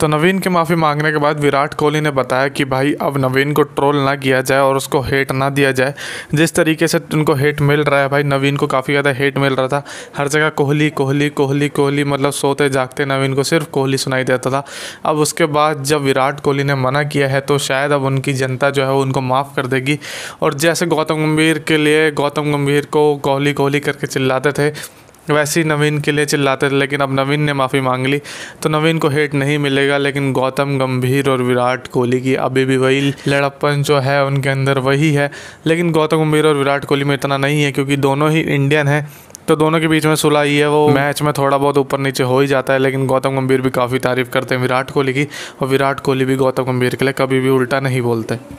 तो नवीन की माफ़ी मांगने के बाद विराट कोहली ने बताया कि भाई अब नवीन को ट्रोल ना किया जाए और उसको हेट ना दिया जाए। जिस तरीके से उनको हेट मिल रहा है भाई, नवीन को काफ़ी ज़्यादा हेट मिल रहा था, हर जगह कोहली कोहली कोहली कोहली, मतलब सोते जागते नवीन को सिर्फ कोहली सुनाई देता था। अब उसके बाद जब विराट कोहली ने मना किया है तो शायद अब उनकी जनता जो है उनको माफ़ कर देगी। और जैसे गौतम गंभीर के लिए गौतम गंभीर को कोहली कोहली करके चिल्लाते थे, वैसे ही नवीन के लिए चिल्लाते थे। लेकिन अब नवीन ने माफ़ी मांग ली तो नवीन को हेट नहीं मिलेगा। लेकिन गौतम गंभीर और विराट कोहली की अभी भी वही लड़प्पन जो है उनके अंदर वही है। लेकिन गौतम गंभीर और विराट कोहली में इतना नहीं है क्योंकि दोनों ही इंडियन हैं, तो दोनों के बीच में सुलह ही है। वो मैच में थोड़ा बहुत ऊपर नीचे हो ही जाता है। लेकिन गौतम गंभीर भी काफ़ी तारीफ़ करते हैं विराट कोहली की, और विराट कोहली भी गौतम गंभीर के लिए कभी भी उल्टा नहीं बोलते।